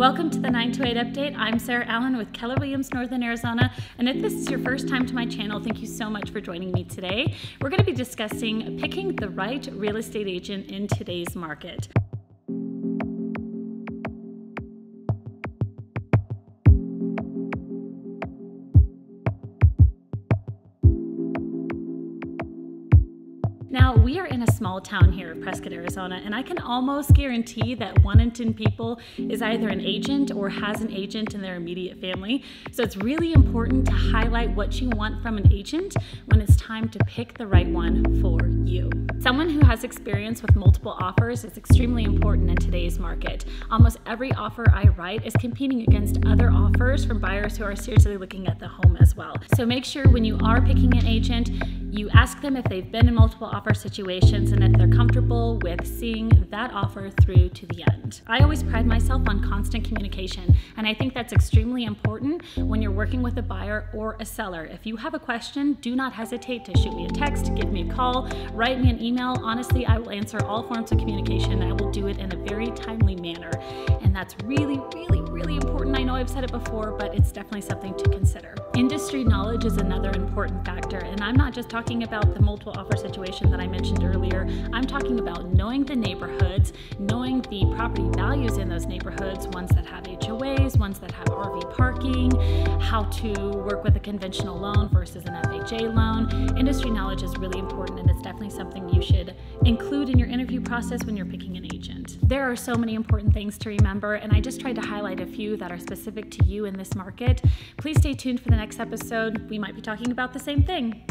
Welcome to the 928 Update. I'm Sarah Allen with Keller Williams Northern Arizona, and if this is your first time to my channel, thank you so much for joining me today. We're going to be discussing picking the right real estate agent in today's market. Now, we are in a small town here in Prescott, Arizona, and I can almost guarantee that 1 in 10 people is either an agent or has an agent in their immediate family. So it's really important to highlight what you want from an agent when it's time to pick the right one for you. Someone who has experience with multiple offers is extremely important in today's market. Almost every offer I write is competing against other offers from buyers who are seriously looking at the home as well. So make sure when you are picking an agent, you ask them if they've been in multiple offer situations and if they're comfortable with seeing that offer through to the end. I always pride myself on constant communication, and I think that's extremely important when you're working with a buyer or a seller. If you have a question, do not hesitate to shoot me a text, give me a call, write me an email. Honestly, I will answer all forms of communication. I will do it in a very timely manner, and that's really important. I know I've said it before, but it's definitely something to consider. Industry knowledge is another important factor, and I'm not just talking about the multiple offer situation that I mentioned earlier. I'm talking about knowing the neighborhoods, knowing the property values in those neighborhoods, ones that have HOAs, ones that have RV parking, how to work with a conventional loan versus an FHA loan. Industry knowledge is really important, and it's definitely something you should include in your interview process when you're picking an agent. There are so many important things to remember, and I just tried to highlight a few that are specific to you in this market. Please stay tuned for the next episode. We might be talking about the same thing.